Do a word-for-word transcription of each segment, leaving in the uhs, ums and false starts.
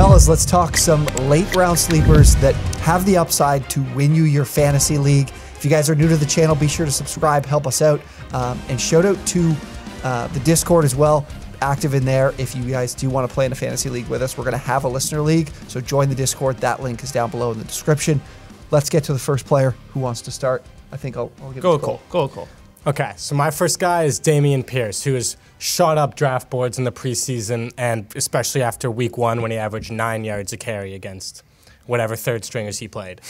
Fellas, let's talk some late round sleepers that have the upside to win you your fantasy league. If you guys are new to the channel, be sure to subscribe, help us out. Um, and shout out to uh, the Discord as well. Active in there. If you guys do want to play in a fantasy league with us, we're going to have a listener league. So join the Discord. That link is down below in the description. Let's get to the first player. Who wants to start? I think I'll, I'll give it to Cole. Cole. Cole, Cole. Okay, so my first guy is Dameon Pierce, who has shot up draft boards in the preseason, and especially after week one when he averaged nine yards a carry against whatever third stringers he played.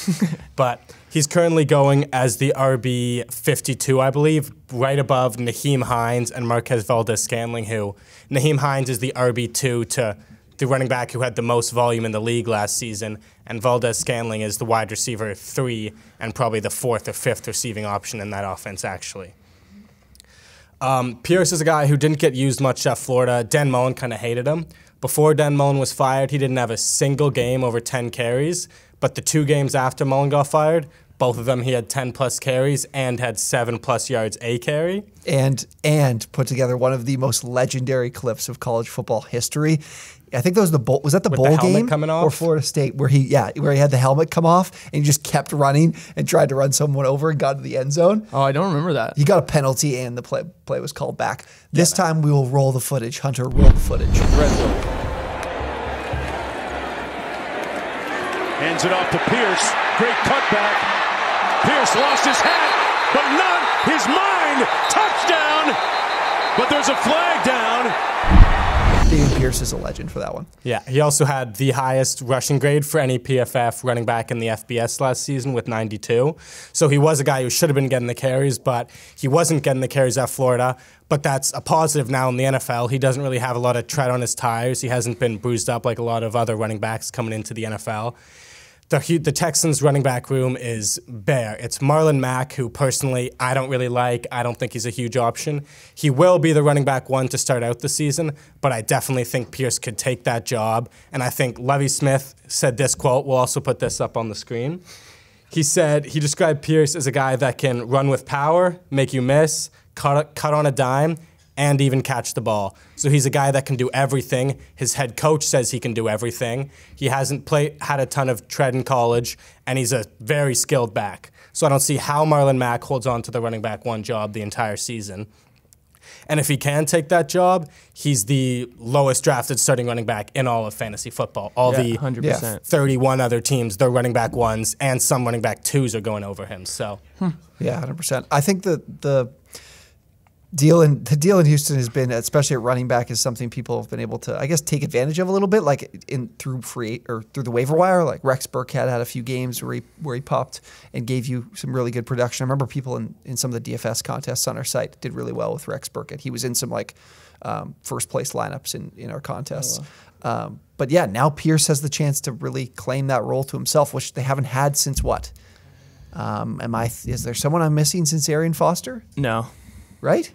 But he's currently going as the R B fifty-two, I believe, right above Nyheim Hines and Marquez Valdes-Scantling, who Nyheim Hines is the R B two to the running back who had the most volume in the league last season, and Valdes-Scantling is the wide receiver three and probably the fourth or fifth receiving option in that offense, actually. Um, Pierce is a guy who didn't get used much at Florida. Dan Mullen kind of hated him. Before Dan Mullen was fired, he didn't have a single game over ten carries, but the two games after Mullen got fired, both of them he had ten plus carries and had seven plus yards a carry. And, and put together one of the most legendary clips of college football history. I think that was the bowl, was that the With bowl the game coming off? Or Florida State where he yeah where he had the helmet come off and he just kept running and tried to run someone over and got to the end zone. Oh, I don't remember that. He got a penalty and the play play was called back. This yeah, time we will roll the footage. Hunter, roll the footage. Red zone. Hands it off to Pierce. Great cutback. Pierce lost his hat, but not his mind. Touchdown. But there's a flag down. Dameon Pierce is a legend for that one. Yeah, he also had the highest rushing grade for any P F F running back in the F B S last season with ninety-two. So he was a guy who should have been getting the carries, but he wasn't getting the carries at Florida. But that's a positive now in the N F L. He doesn't really have a lot of tread on his tires. He hasn't been bruised up like a lot of other running backs coming into the N F L. The, the Texans' running back room is bare. It's Marlon Mack, who personally I don't really like. I don't think he's a huge option. He will be the running back one to start out the season, but I definitely think Pierce could take that job. And I think Levy Smith said this quote. We'll also put this up on the screen. He said, he described Pierce as a guy that can run with power, make you miss, cut, cut on a dime, and even catch the ball. So he's a guy that can do everything. His head coach says he can do everything. He hasn't played, had a ton of tread in college, and he's a very skilled back. So I don't see how Marlon Mack holds on to the running back one job the entire season. And if he can take that job, he's the lowest drafted starting running back in all of fantasy football. All yeah, the one hundred percent. thirty-one other teams, their running back ones, and some running back twos are going over him. So hmm. Yeah, one hundred percent. I think the the... Deal in, the deal in Houston has been, especially at running back, is something people have been able to, I guess, take advantage of a little bit, like in through free or through the waiver wire. Like Rex Burkhead had a few games where he where he popped and gave you some really good production. I remember people in, in some of the D F S contests on our site did really well with Rex Burkhead. He was in some like um, first place lineups in in our contests. Oh, wow. um, but yeah, now Pierce has the chance to really claim that role to himself, which they haven't had since what? Um, am I? Is there someone I'm missing since Arian Foster? No, right?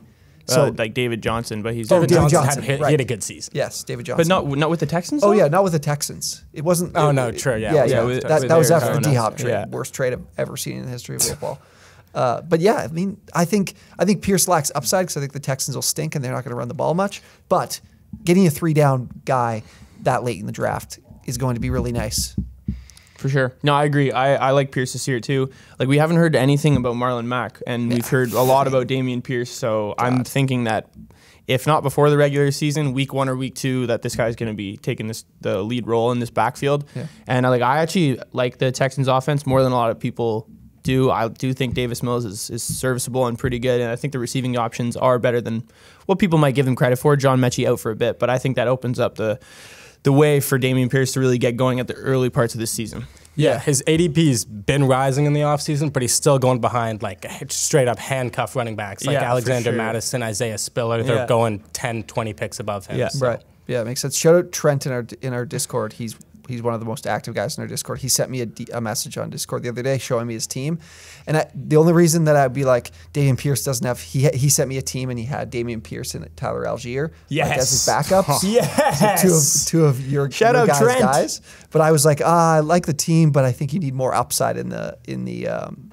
So uh, like David Johnson, but he's David Johnson, Johnson had, right. He had a good season. Yes, David Johnson, but not not with the Texans. Though? Oh yeah, not with the Texans. It wasn't. Oh it, no, true. Yeah, yeah, yeah, yeah. With, that, with that was after the D-hop trade, yeah. Worst trade I've ever seen in the history of football. uh, but yeah, I mean, I think I think Pierce lacks upside because I think the Texans will stink and they're not going to run the ball much. But getting a three down guy that late in the draft is going to be really nice. For sure. No, I agree. I, I like Pierce this year too. Like we haven't heard anything about Marlon Mack, and yeah. we've heard a lot about Dameon Pierce. So God. I'm thinking that if not before the regular season, week one or week two, that this guy's going to be taking this the lead role in this backfield. Yeah. And I like I actually like the Texans' offense more than a lot of people do. I do think Davis Mills is, is serviceable and pretty good, and I think the receiving options are better than what people might give him credit for. John Mechie out for a bit, but I think that opens up the. the way for Dameon Pierce to really get going at the early parts of this season. Yeah, his A D P's been rising in the offseason, but he's still going behind like straight-up handcuff running backs like yeah, Alexander sure. Madison, Isaiah Spiller. They're yeah. going ten, twenty picks above him. Yeah, so. right. Yeah, it makes sense. Shout out Trent in our in our Discord. He's he's one of the most active guys in our Discord. He sent me a, D, a message on Discord the other day showing me his team, and I, the only reason that I'd be like Dameon Pierce doesn't have he he sent me a team and he had Dameon Pierce and Tyler Allgeier yes. like, as his backup. Huh. Yes, so two of two of your, Shout your out guys, Trent. guys. But I was like, ah, I like the team, but I think you need more upside in the in the. Um,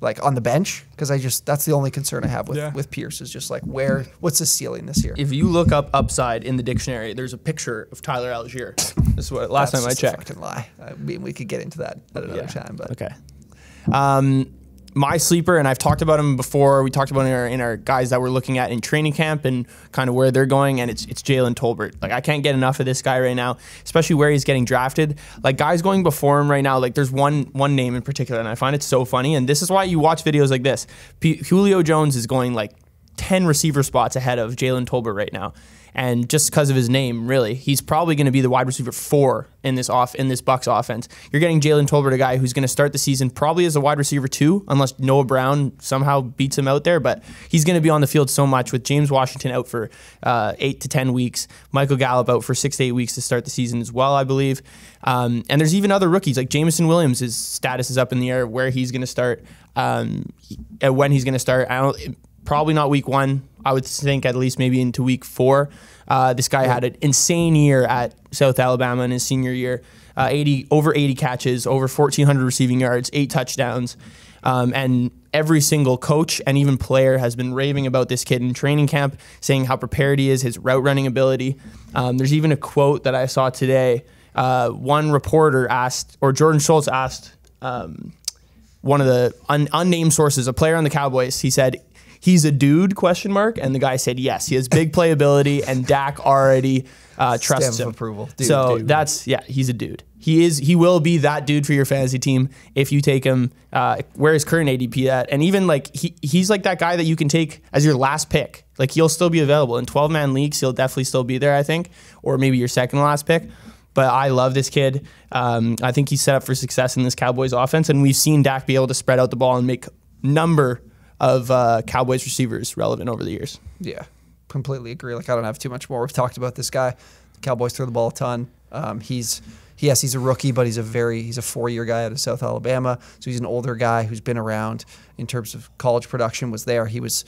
like on the bench, because I just that's the only concern I have with yeah. with Pierce is just like where what's his ceiling this year. If you look up upside in the dictionary, there's a picture of Tyler Allgeier. This is what last that's time I checked. That's a fucking lie. I mean, we could get into that at another yeah. time, but okay. Um, my sleeper, and I've talked about him before. We talked about him in our, in our guys that we're looking at in training camp and kind of where they're going, and it's it's Jalen Tolbert. Like I can't get enough of this guy right now, especially where he's getting drafted. Like guys going before him right now. Like there's one one name in particular, and I find it so funny. And this is why you watch videos like this. P Julio Jones is going like ten receiver spots ahead of Jalen Tolbert right now. And just because of his name, really, he's probably going to be the wide receiver four in this off in this Bucs offense. You're getting Jalen Tolbert, a guy who's going to start the season probably as a wide receiver two, unless Noah Brown somehow beats him out there. But he's going to be on the field so much with James Washington out for uh, eight to ten weeks, Michael Gallup out for six to eight weeks to start the season as well, I believe. Um, and there's even other rookies like Jameson Williams. His status is up in the air where he's going to start, um, when he's going to start. I don't. Probably not week one. I would think at least maybe into week four. Uh, this guy had an insane year at South Alabama in his senior year. Uh, eighty over eighty catches, over fourteen hundred receiving yards, eight touchdowns. Um, and every single coach and even player has been raving about this kid in training camp, saying how prepared he is, his route running ability. Um, there's even a quote that I saw today. Uh, one reporter asked, or Jordan Schultz asked um, one of the un unnamed sources, a player on the Cowboys, he said, "He's a dude, question mark?" And the guy said, yes, he has big playability, and Dak already uh, trusts Stamp him. Approval. Dude, so dude. that's, yeah, he's a dude. He is. He will be that dude for your fantasy team if you take him. Uh, where is current A D P at? And even like, he, he's like that guy that you can take as your last pick. Like he'll still be available. In twelve man leagues, he'll definitely still be there, I think, or maybe your second last pick. But I love this kid. Um, I think he's set up for success in this Cowboys offense, and we've seen Dak be able to spread out the ball and make number of uh, Cowboys receivers relevant over the years. Yeah, completely agree. Like I don't have too much more. We've talked about this guy. The Cowboys throw the ball a ton. Um, he's yes, he's a rookie, but he's a very he's a four-year guy out of South Alabama. So he's an older guy who's been around in terms of college production. Was there? He was.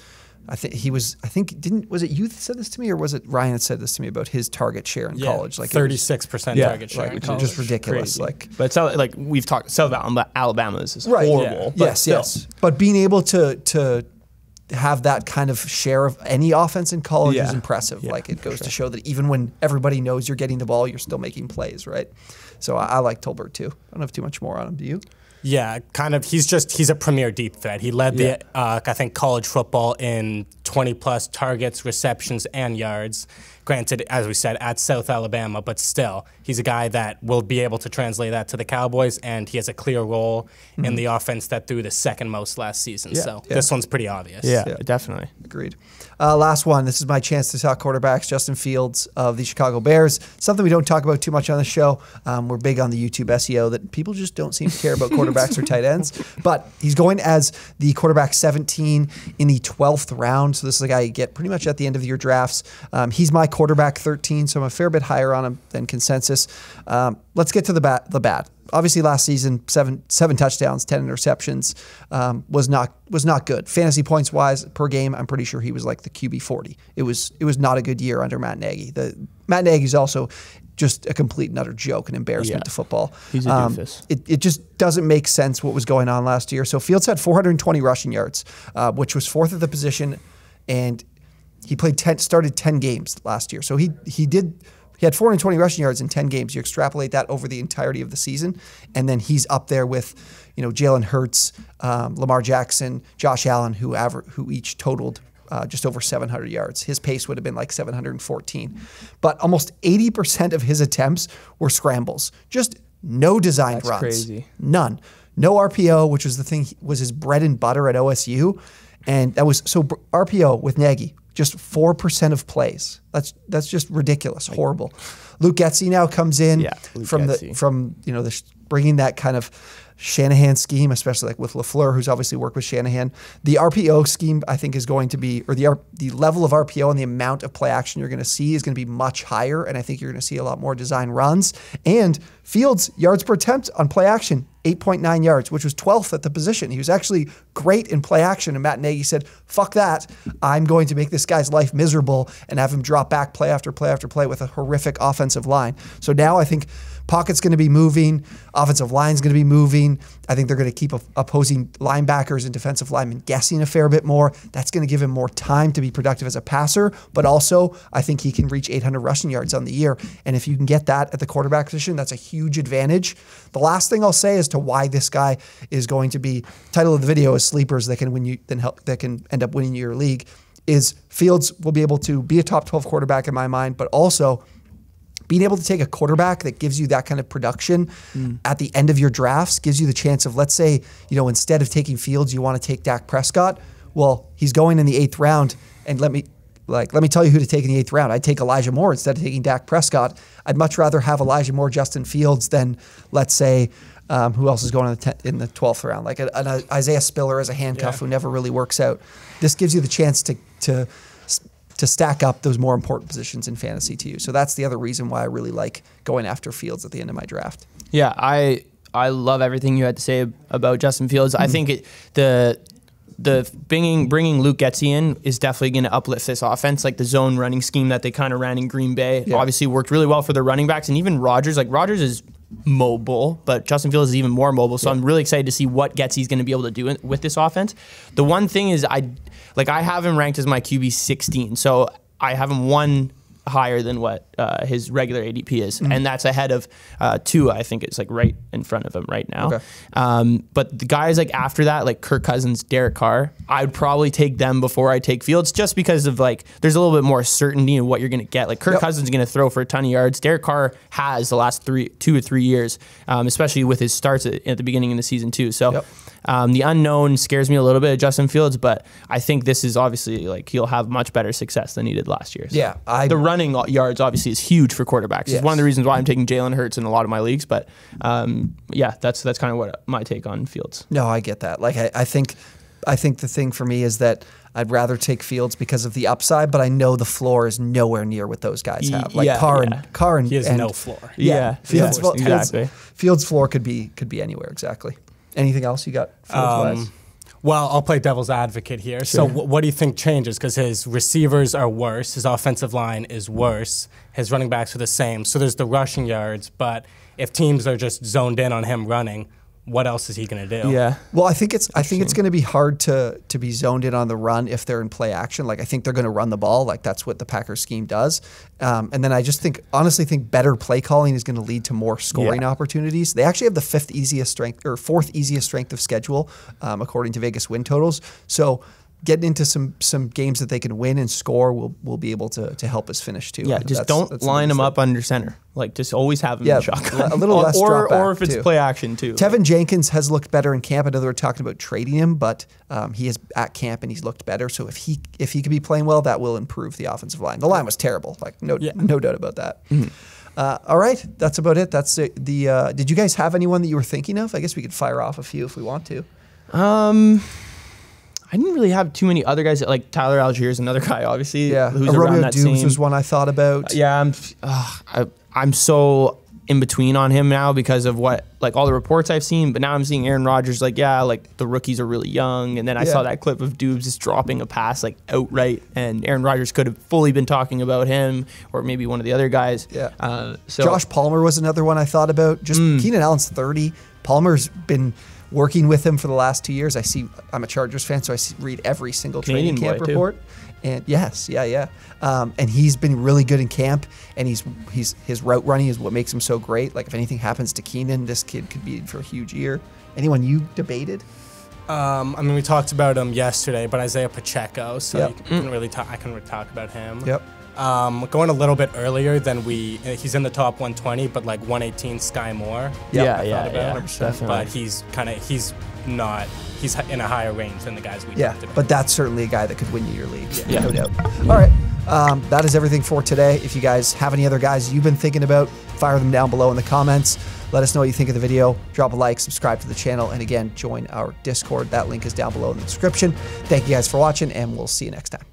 I think he was. I think didn't was it you that said this to me, or was it Ryan that said this to me about his target share in yeah, college? Like thirty-six percent yeah, target share, like, in which college. Is just ridiculous. Crazy. Like, but so, like we've talked, South Alabama is just right, horrible. Yeah. Yes, still. yes. But being able to to have that kind of share of any offense in college yeah. is impressive. Yeah, like it goes sure. to show that even when everybody knows you're getting the ball, you're still making plays, right? So I, I like Tolbert too. I don't have too much more on him. Do you? Yeah, kind of. He's just, he's a premier deep threat. He led yeah. the, uh, I think, college football in twenty plus targets, receptions, and yards. Granted, as we said, at South Alabama, but still, he's a guy that will be able to translate that to the Cowboys, and he has a clear role mm-hmm. in the offense that threw the second most last season. Yeah, so yeah. this one's pretty obvious. Yeah, yeah. definitely. Agreed. Uh, last one. This is my chance to talk quarterbacks. Justin Fields of the Chicago Bears. Something we don't talk about too much on the show. Um, we're big on the YouTube S E O that people just don't seem to care about quarterbacks or tight ends. But he's going as the quarterback seventeen in the twelfth round. So this is a guy you get pretty much at the end of your drafts. Um, he's my quarterback thirteen, so I'm a fair bit higher on him than consensus. Um, let's get to the bat. The bat. Obviously, last season, seven seven touchdowns, ten interceptions, um, was not was not good. Fantasy points wise per game, I'm pretty sure he was like the Q B forty. It was it was not a good year under Matt Nagy. The Matt Nagy is also just a complete and utter joke and embarrassment yeah. to football. He's a um, doofus. It, it just doesn't make sense what was going on last year. So Fields had four hundred twenty rushing yards, uh, which was fourth of the position, and he played ten, started ten games last year. So he he did. He had four hundred twenty rushing yards in ten games. You extrapolate that over the entirety of the season, and then he's up there with, you know, Jalen Hurts, um, Lamar Jackson, Josh Allen, who aver who each totaled uh, just over seven hundred yards. His pace would have been like seven hundred fourteen, but almost eighty percent of his attempts were scrambles. Just no designed runs. That's crazy. None. No R P O, which was the thing was his bread and butter at O S U, and that was so R P O with Nagy. Just four percent of plays. That's that's just ridiculous, horrible. Luke Getsy now comes in yeah, from Getsy. the from you know the bringing that kind of Shanahan scheme, especially like with LaFleur, who's obviously worked with Shanahan. The R P O scheme, I think, is going to be, or the the level of R P O and the amount of play action you're going to see is going to be much higher, and I think you're going to see a lot more design runs. And Fields' yards per attempt on play action, eight point nine yards, which was twelfth at the position. He was actually great in play action, and Matt Nagy said, fuck that. I'm going to make this guy's life miserable and have him drop back play after play after play with a horrific offensive line. So now I think pocket's going to be moving. Offensive line's going to be moving. I think they're going to keep opposing linebackers and defensive linemen guessing a fair bit more. That's going to give him more time to be productive as a passer, but also I think he can reach eight hundred rushing yards on the year. And if you can get that at the quarterback position, that's a huge advantage. The last thing I'll say as to why this guy is going to be, title of the video is sleepers that can win you, then help, that can end up winning your league, is Fields will be able to be a top twelve quarterback in my mind, but also being able to take a quarterback that gives you that kind of production mm. at the end of your drafts gives you the chance of, let's say, you know, instead of taking Fields, you want to take Dak Prescott. Well, he's going in the eighth round, and let me like let me tell you who to take in the eighth round. I'd take Elijah Moore instead of taking Dak Prescott. I'd much rather have Elijah Moore, Justin Fields than, let's say, um, who else is going in the, in the twelfth round? Like an, an Isaiah Spiller as a handcuff yeah. who never really works out. This gives you the chance to to. to stack up those more important positions in fantasy to you. So that's the other reason why I really like going after Fields at the end of my draft. Yeah, I I love everything you had to say about Justin Fields. Mm-hmm. I think it, the the bringing bringing Luke Getsy in is definitely going to uplift this offense. Like the zone running scheme that they kind of ran in Green Bay yeah. obviously worked really well for their running backs, and even Rodgers. Like Rodgers is mobile, but Justin Fields is even more mobile. So yeah. I'm really excited to see what Getsy's going to be able to do with this offense. The one thing is I. Like, I have him ranked as my Q B sixteen, so I have him one higher than what uh, his regular A D P is, mm-hmm. and that's ahead of uh, Tua. I think it's, like, right in front of him right now. Okay. Um, but the guys, like, after that, like Kirk Cousins, Derek Carr, I would probably take them before I take Fields just because of, like, there's a little bit more certainty in what you're going to get. Like, Kirk yep. Cousins is going to throw for a ton of yards. Derek Carr has the last three, two or three years, um, especially with his starts at, at the beginning of the season, too. So... Yep. Um, the unknown scares me a little bit of Justin Fields, but I think this is obviously like he'll have much better success than he did last year. So yeah, I, the running yards obviously is huge for quarterbacks. Yes. It's one of the reasons why I'm taking Jalen Hurts in a lot of my leagues. But um, yeah, that's that's kind of what my take on Fields. No, I get that. Like I, I think, I think the thing for me is that I'd rather take Fields because of the upside, but I know the floor is nowhere near what those guys have. Like yeah, Carr and yeah. Carr and he has and, no floor. Yeah, yeah. Fields, yeah. Fields, exactly. Fields floor could be could be anywhere exactly. Anything else you got? Um, well, I'll play devil's advocate here. Sure. So w what do you think changes? Because his receivers are worse. His offensive line is worse. His running backs are the same. So there's the rushing yards. But if teams are just zoned in on him running, what else is he going to do? Yeah. Well, I think it's I think it's going to be hard to to be zoned in on the run if they're in play action. Like I think they're going to run the ball. Like that's what the Packers scheme does. Um, and then I just think honestly think better play calling is going to lead to more scoring yeah. opportunities. They actually have the fifth easiest strength or fourth easiest strength of schedule um, according to Vegas win totals. So getting into some some games that they can win and score will will be able to to help us finish too. Yeah, just that's, don't that's line them up under center. Like just always have him yeah, in shotgun. A little less or drop back or if it's too. Play action too. Tevin like. Jenkins has looked better in camp. I know they were talking about trading him, but um, he is at camp and he's looked better. So if he if he could be playing well, that will improve the offensive line. The line was terrible. Like no yeah. no doubt about that. Mm-hmm. Uh, all right, that's about it. That's the, the uh, did you guys have anyone that you were thinking of? I guess we could fire off a few if we want to. Um. I didn't really have too many other guys. Like Tyler Allgeier is another guy, obviously. Yeah, who's Romeo Doubs was one I thought about. Uh, yeah, I'm, uh, I, I'm so in between on him now because of what, like all the reports I've seen. But now I'm seeing Aaron Rodgers, like yeah, like the rookies are really young. And then I yeah. saw that clip of Doubs just dropping a pass like outright, and Aaron Rodgers could have fully been talking about him or maybe one of the other guys. Yeah. Uh, so Josh Palmer was another one I thought about. Just mm. Keenan Allen's thirty. Palmer's been working with him for the last two years. I see, I'm a Chargers fan, so I see, read every single Canadian training camp report. Too. And yes, yeah, yeah. Um, and he's been really good in camp, and he's he's his route running is what makes him so great. Like if anything happens to Keenan, this kid could be in for a huge year. Anyone you debated? Um, I mean, we talked about him yesterday, but Isaiah Pacheco. So yep. you couldn't mm. really talk. I couldn't really talk about him. Yep. Um, going a little bit earlier than we, he's in the top one twenty, but like one eighteen Sky Moore. Yep, yeah, I yeah, about yeah, one hundred percent. But he's kind of, he's not, he's in a higher range than the guys we yeah, talked about. But that's certainly a guy that could win you your league. Yeah, no doubt. All right, um, that is everything for today. If you guys have any other guys you've been thinking about, fire them down below in the comments. Let us know what you think of the video. Drop a like, subscribe to the channel, and again, join our Discord. That link is down below in the description. Thank you guys for watching, and we'll see you next time.